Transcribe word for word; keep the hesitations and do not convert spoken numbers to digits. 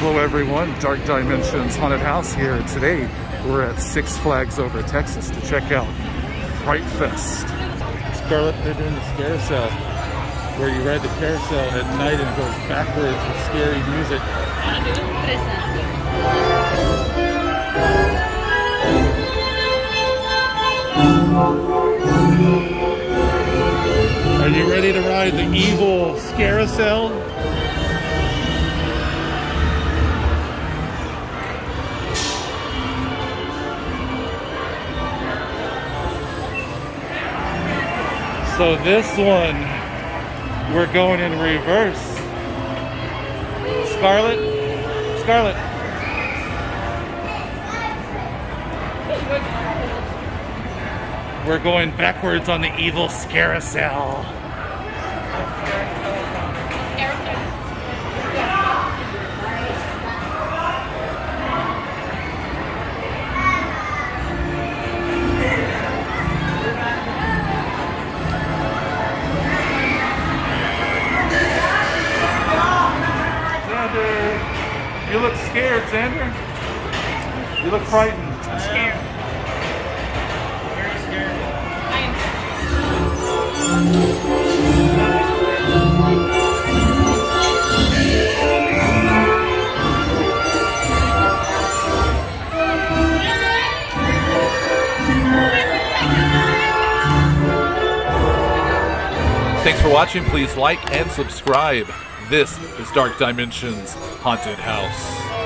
Hello everyone, Dark Dimensions Haunted House here. Today we're at Six Flags Over Texas to check out Fright Fest. Scarlett, they're doing the Scarousel, where you ride the carousel at night and it goes backwards with scary music. Are you ready to ride the evil Scarousel? So this one, we're going in reverse. Scarlett, Scarlett. We're going backwards on the evil Scarousel. You look scared, Xander. You look frightened. I'm scared. Very scared. I am scared. Thanks for watching. Please like and subscribe. This is Dark Dimensions Haunted House.